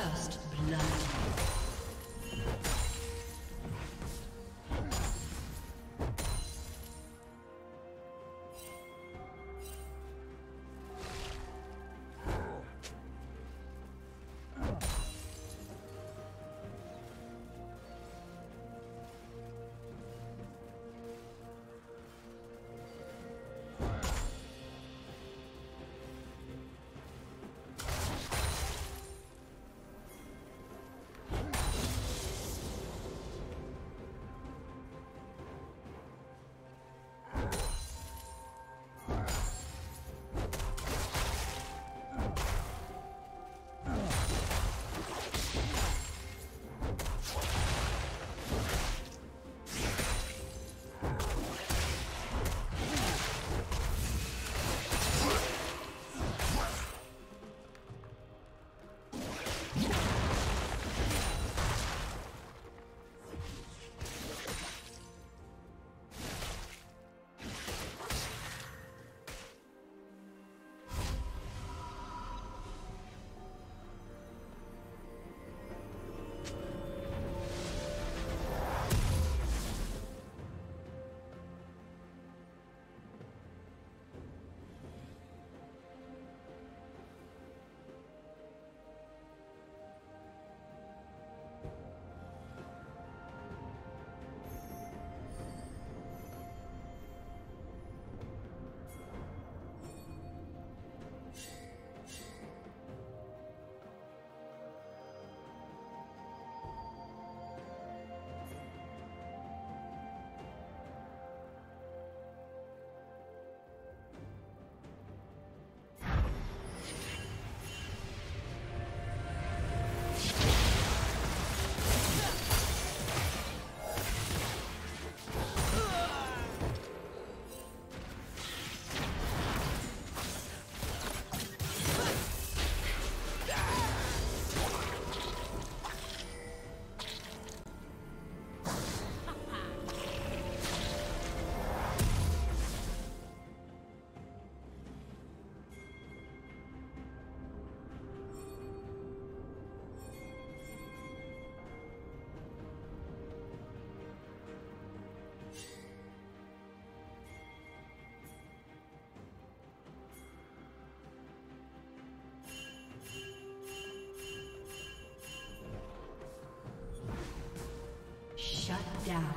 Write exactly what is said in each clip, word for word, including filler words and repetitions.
First blood. Shut down.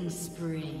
Killing spree.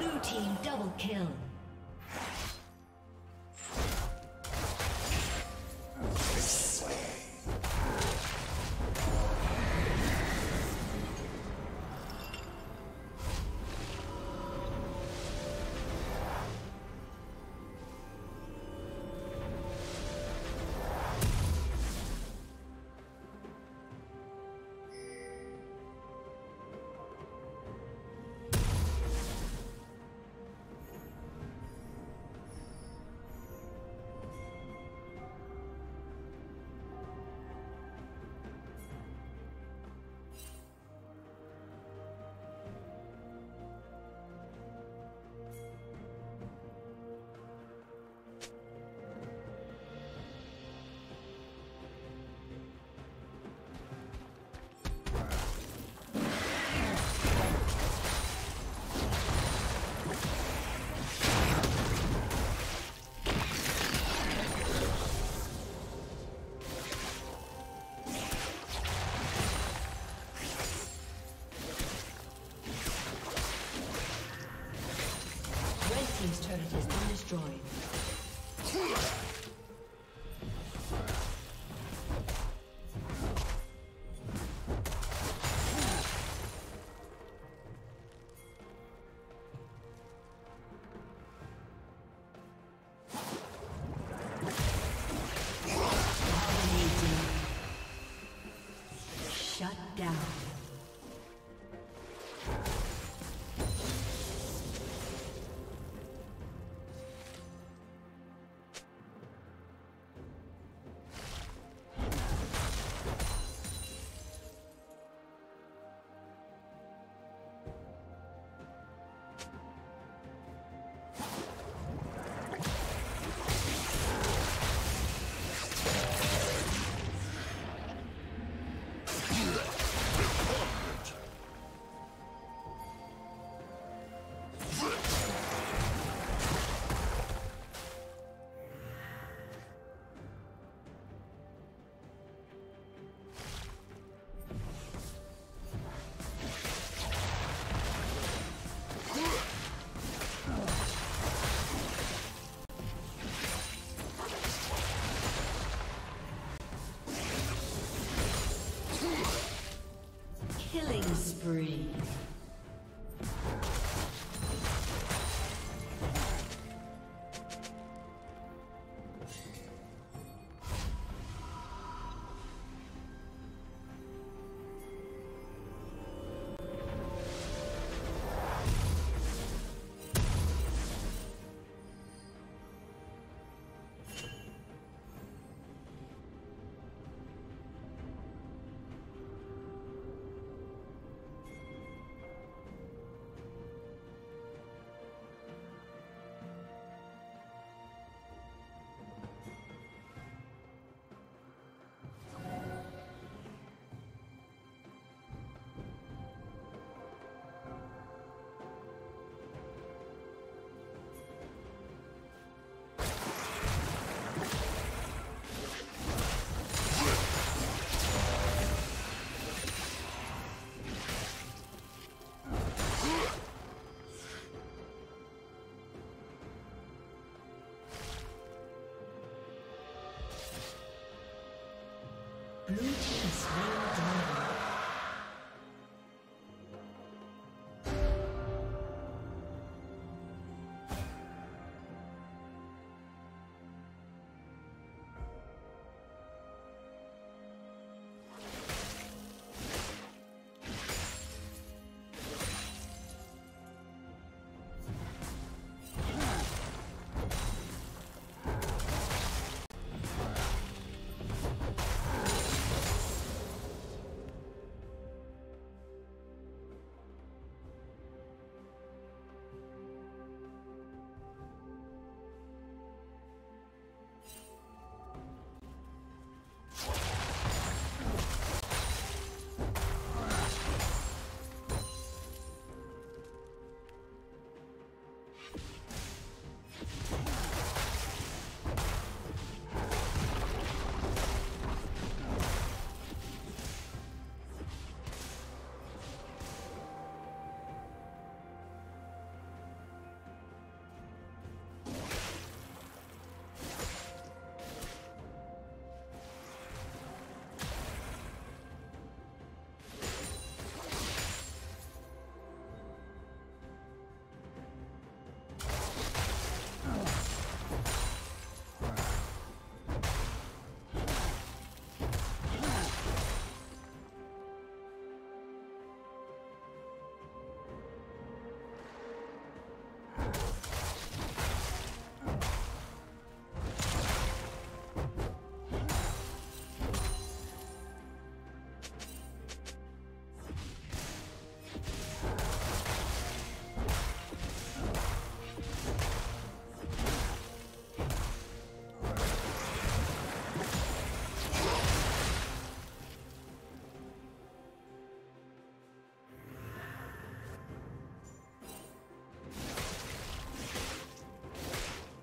Blue team double kill.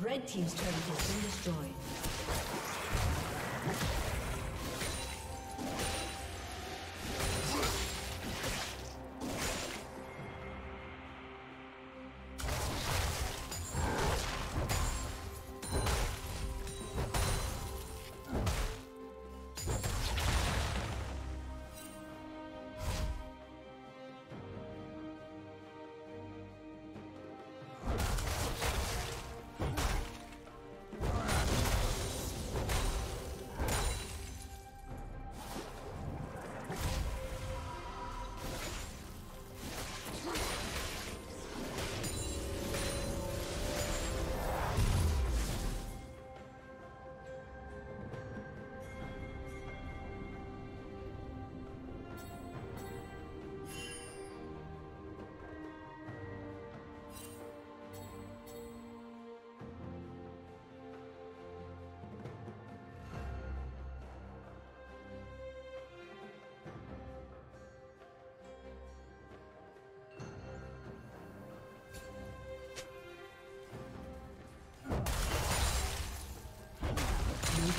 Red team's turret has been destroyed.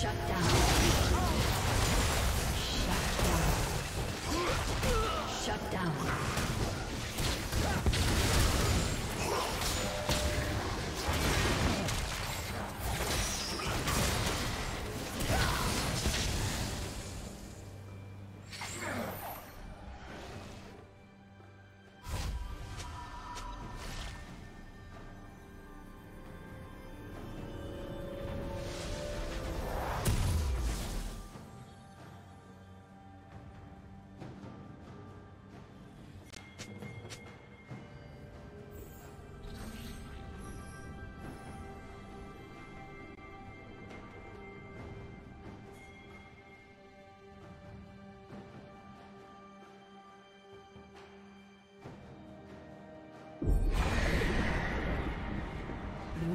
Shut down. Shut down. Shut down. Blue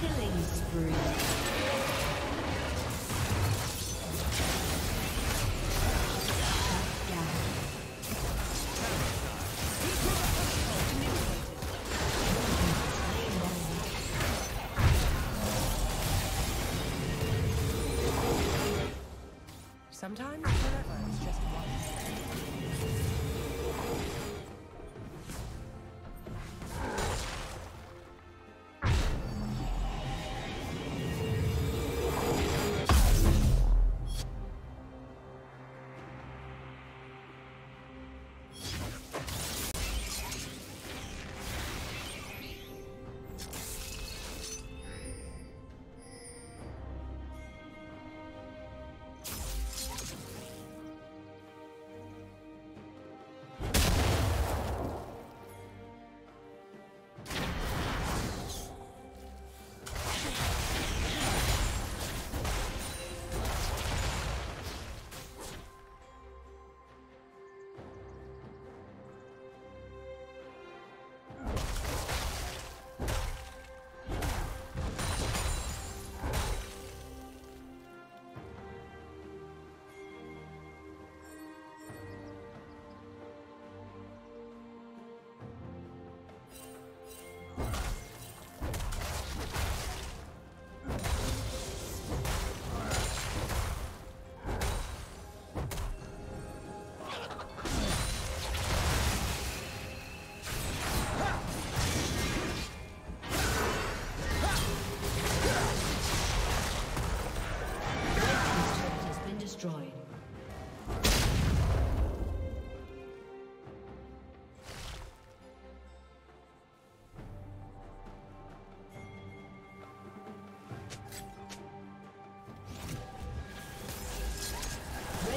Killing spree. Sometimes forever is just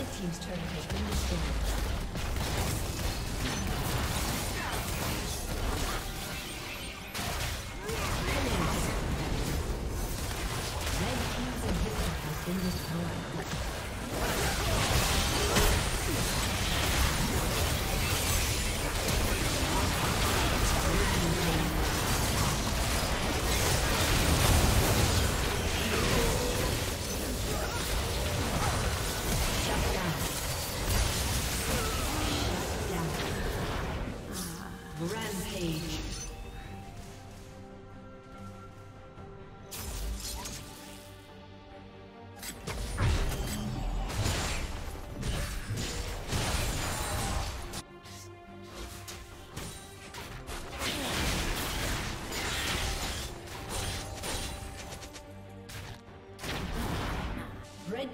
Team's turret has been destroyed. Rampage. Red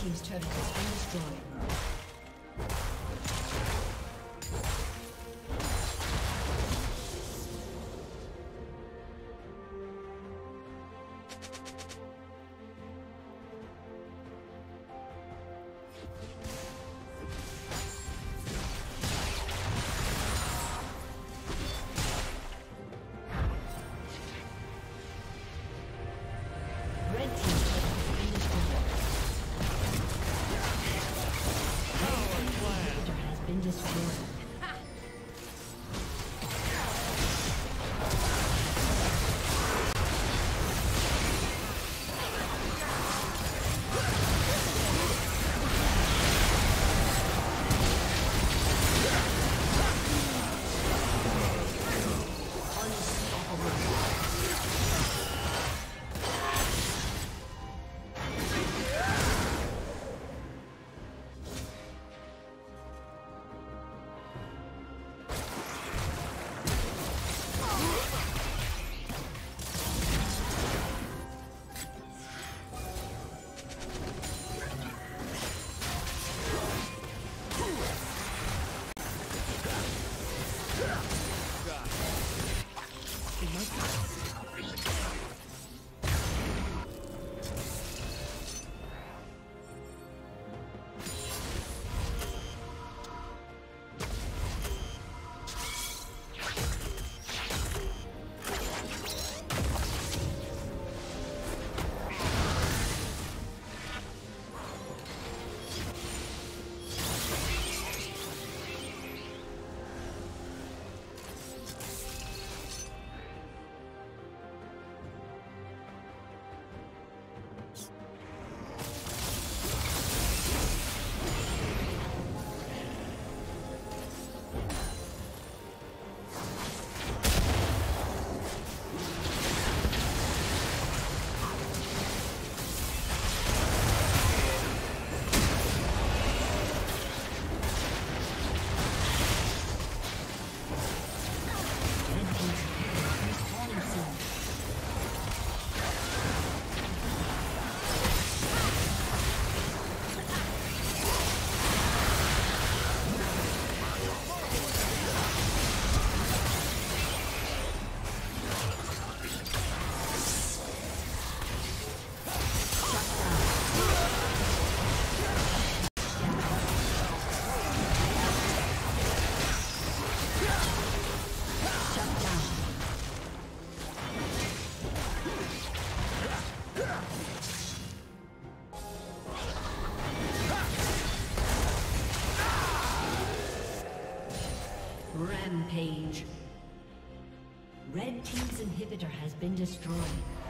Team's turret has been destroyed. Rampage. Red team's inhibitor has been destroyed.